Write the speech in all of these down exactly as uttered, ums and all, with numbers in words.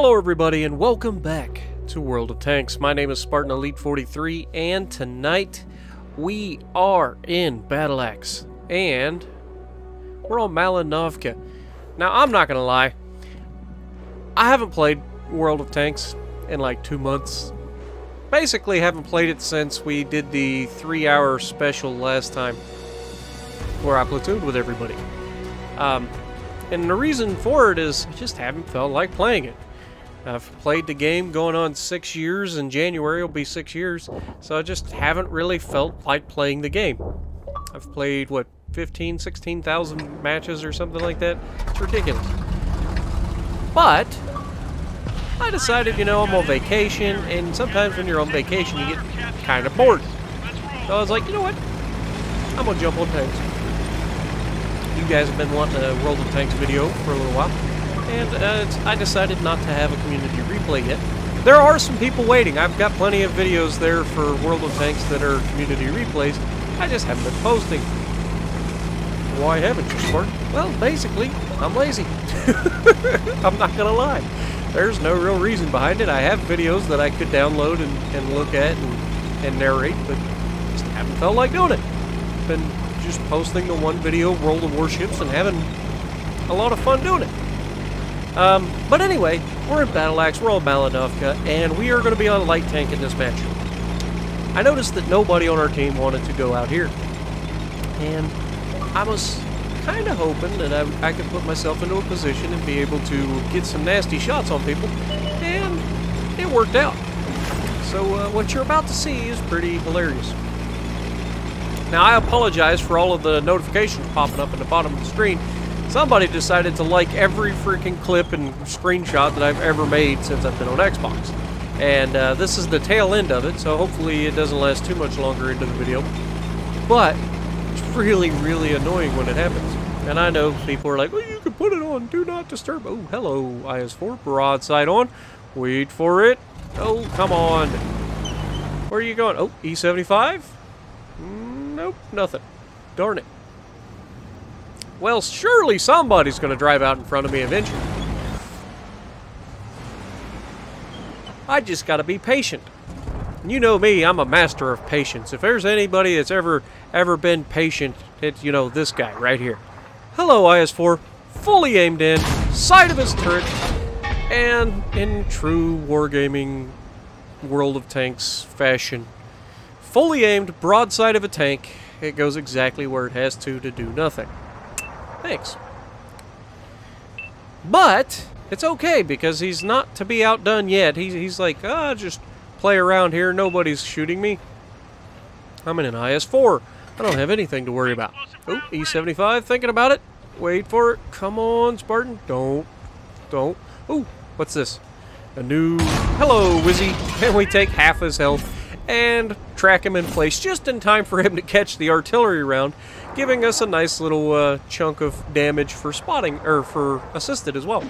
Hello everybody and welcome back to World of Tanks. My name is Spartan Elite forty-three and tonight we are in Battleaxe and we're on Malinovka. Now I'm not gonna lie, I haven't played World of Tanks in like two months. Basically haven't played it since we did the three hour special last time where I platooned with everybody. Um, and the reason for it is I just haven't felt like playing it. I've played the game going on six years, in January will be six years, so I just haven't really felt like playing the game. I've played, what, fifteen, sixteen thousand matches or something like that? It's ridiculous. But I decided, you know, I'm on vacation, and sometimes when you're on vacation you get kind of bored. So I was like, you know what, I'm going to jump on tanks. You guys have been wanting a World of Tanks video for a little while. And uh, it's, I decided not to have a community replay yet. There are some people waiting. I've got plenty of videos there for World of Tanks that are community replays. I just haven't been posting. Why haven't you, Spartan? Well, basically, I'm lazy. I'm not gonna lie. There's no real reason behind it. I have videos that I could download and, and look at and, and narrate, but just haven't felt like doing it. Been just posting the one video, World of Warships, and having a lot of fun doing it. Um, but anyway, we're in Battleaxe, we're on Malinovka, and we are going to be on light tank in this match. I noticed that nobody on our team wanted to go out here, and I was kind of hoping that I, I could put myself into a position and be able to get some nasty shots on people, and it worked out. So uh, what you're about to see is pretty hilarious. Now I apologize for all of the notifications popping up in the bottom of the screen. Somebody decided to like every freaking clip and screenshot that I've ever made since I've been on Xbox. And uh, this is the tail end of it, so hopefully it doesn't last too much longer into the video. But it's really, really annoying when it happens. And I know people are like, well, you can put it on, do not disturb. Oh, hello, I S four, broadside on. Wait for it. Oh, come on. Where are you going? Oh, E seventy-five? Nope, nothing. Darn it. Well, surely somebody's going to drive out in front of me eventually. I just got to be patient. You know me, I'm a master of patience. If there's anybody that's ever, ever been patient, it's, you know, this guy right here. Hello, I S four. Fully aimed in, side of his turret, and in true Wargaming World of Tanks fashion, fully aimed broadside of a tank, it goes exactly where it has to to do nothing. Thanks. But it's okay because he's not to be outdone yet. He's, he's like, ah, oh, just play around here. Nobody's shooting me. I'm in an I S four. I don't have anything to worry about. Oh, E seventy-five, thinking about it. Wait for it. Come on, Spartan. Don't. Don't. Oh, what's this? A new... Hello, Wizzy. Can we take half his health and track him in place just in time for him to catch the artillery round, giving us a nice little uh, chunk of damage for spotting, or for assisted as well.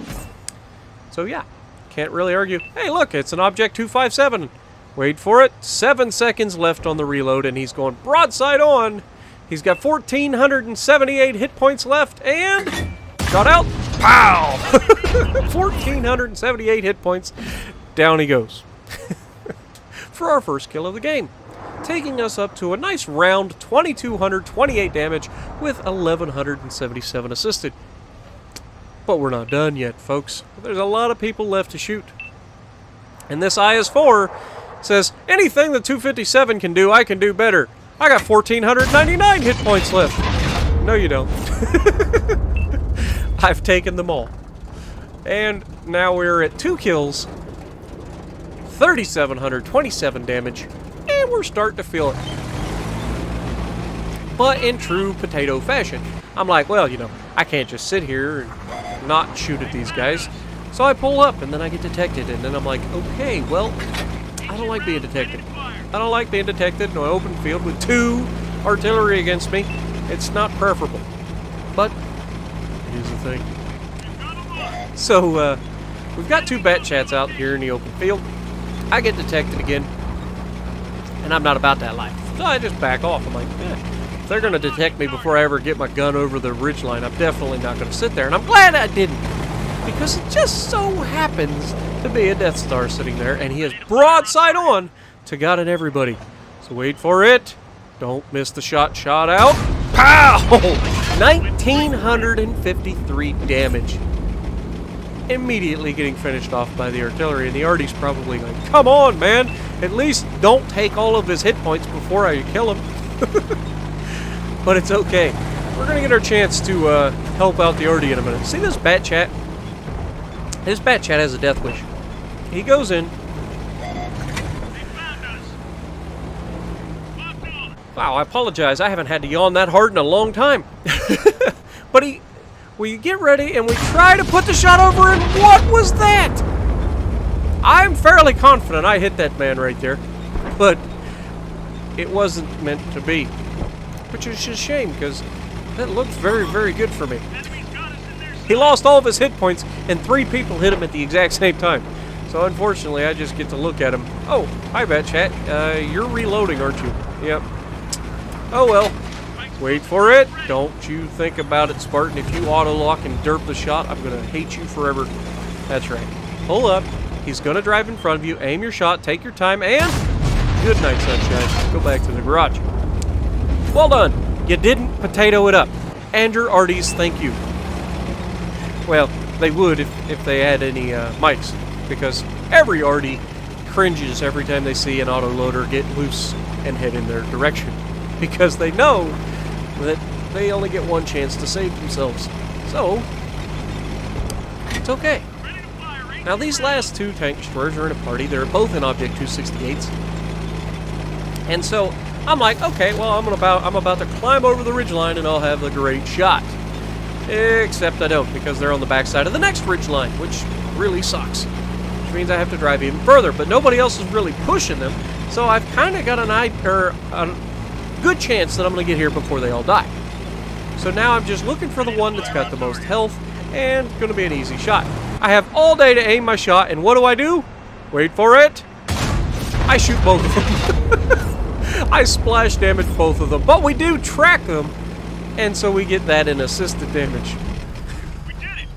So yeah, can't really argue. Hey look, it's an Object two fifty-seven. Wait for it, seven seconds left on the reload and he's going broadside on. He's got one thousand four hundred seventy-eight hit points left and shot out, pow! one thousand four hundred seventy-eight hit points, down he goes. For our first kill of the game, taking us up to a nice round two thousand two hundred twenty-eight damage with one thousand one hundred seventy-seven assisted. But we're not done yet, folks. There's a lot of people left to shoot. And this I S four says, anything the two fifty-seven can do, I can do better. I got one thousand four hundred ninety-nine hit points left. No, you don't. I've taken them all. And now we're at two kills, three thousand seven hundred twenty-seven damage, and we're starting to feel it. But in true potato fashion, I'm like, well, you know, I can't just sit here and not shoot at these guys. So I pull up, and then I get detected, and then I'm like, okay, well, I don't like being detected. I don't like being detected in an open field with two artillery against me. It's not preferable, but it is a thing. So, uh, we've got two bat chats out here in the open field. I get detected again, and I'm not about that life. So I just back off. I'm like, eh, if they're going to detect me before I ever get my gun over the ridgeline, I'm definitely not going to sit there, and I'm glad I didn't. because it just so happens to be a Death Star sitting there, and he is broadside on to God and everybody. So wait for it. Don't miss the shot. Shot out. Pow! one thousand nine hundred fifty-three damage. Immediately getting finished off by the artillery, and the arty's probably going, come on, man! At least don't take all of his hit points before I kill him. But it's okay. We're going to get our chance to uh, help out the arty in a minute. See this Bat Chat? This Bat Chat has a death wish. He goes in. Wow, I apologize. I haven't had to yawn that hard in a long time. But he... We get ready and we try to put the shot over, and what was that? I'm fairly confident I hit that man right there, but it wasn't meant to be, which is just a shame because that looked very, very good for me. He lost all of his hit points and three people hit him at the exact same time. So unfortunately, I just get to look at him. Oh, hi, Bat Chat. Uh, you're reloading, aren't you? Yep. Oh, well. Wait for it. Don't you think about it, Spartan. If you auto-lock and derp the shot, I'm going to hate you forever. That's right. Pull up. He's going to drive in front of you. Aim your shot. Take your time. And good night, sunshine. Go back to the garage. Well done. You didn't potato it up. And your arties, thank you. Well, they would if, if they had any uh, mics. Because every arty cringes every time they see an auto-loader get loose and head in their direction. Because they know that they only get one chance to save themselves. So, it's okay. Now these last two tank destroyers are in a party. They're both in Object two sixty-eights. And so, I'm like, okay, well, I'm about, I'm about to climb over the ridgeline and I'll have a great shot. Except I don't, because they're on the backside of the next ridgeline, which really sucks. Which means I have to drive even further, but nobody else is really pushing them. So I've kind of got an idea, or an good chance that I'm going to get here before they all die. So now I'm just looking for the one that's got the most health and going to be an easy shot. I have all day to aim my shot, and what do I do? Wait for it. I shoot both of them. I splash damage both of them, but we do track them, and so we get that in assisted damage.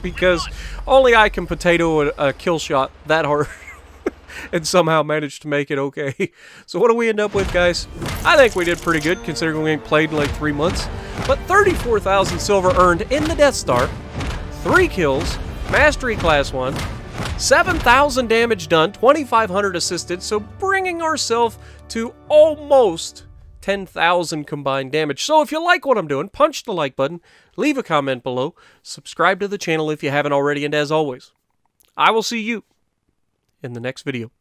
Because only I can potato a, a kill shot that hard. And somehow managed to make it okay. So what do we end up with, guys? I think we did pretty good, considering we ain't played in like three months. But thirty-four thousand silver earned in the Death Star, three kills, Mastery Class one, seven thousand damage done, twenty-five hundred assisted, so bringing ourselves to almost ten thousand combined damage. So if you like what I'm doing, punch the like button, leave a comment below, subscribe to the channel if you haven't already, and as always, I will see you in the next video.